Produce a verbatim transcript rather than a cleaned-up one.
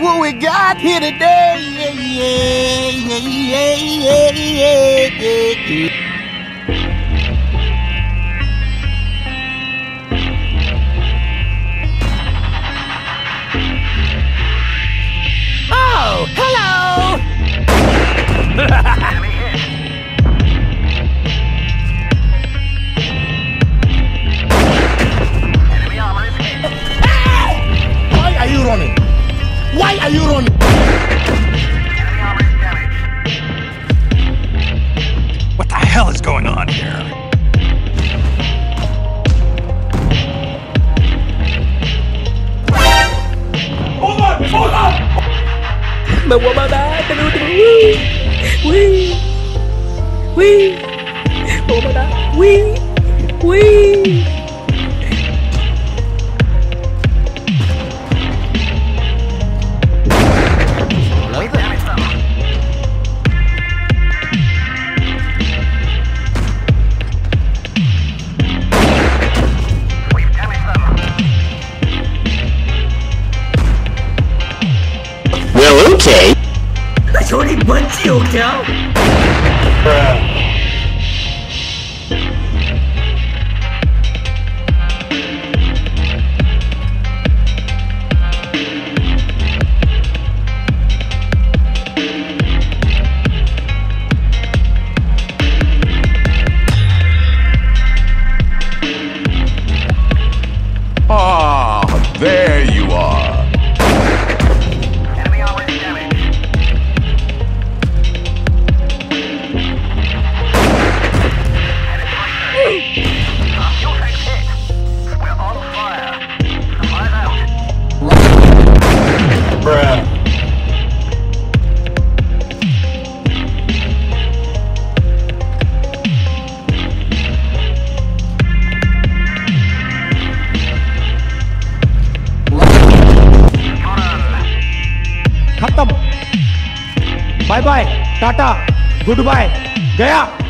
look what we got here today. Yeah, yeah, yeah, yeah, yeah, yeah, yeah. Oh, hello! Why are you running? What the hell is going on here? Hold on! Hold on! Wee! Wee! Wee! Okay. That's only one joke now. Ah, there you are. Bye bye, Tata, goodbye, Gaya.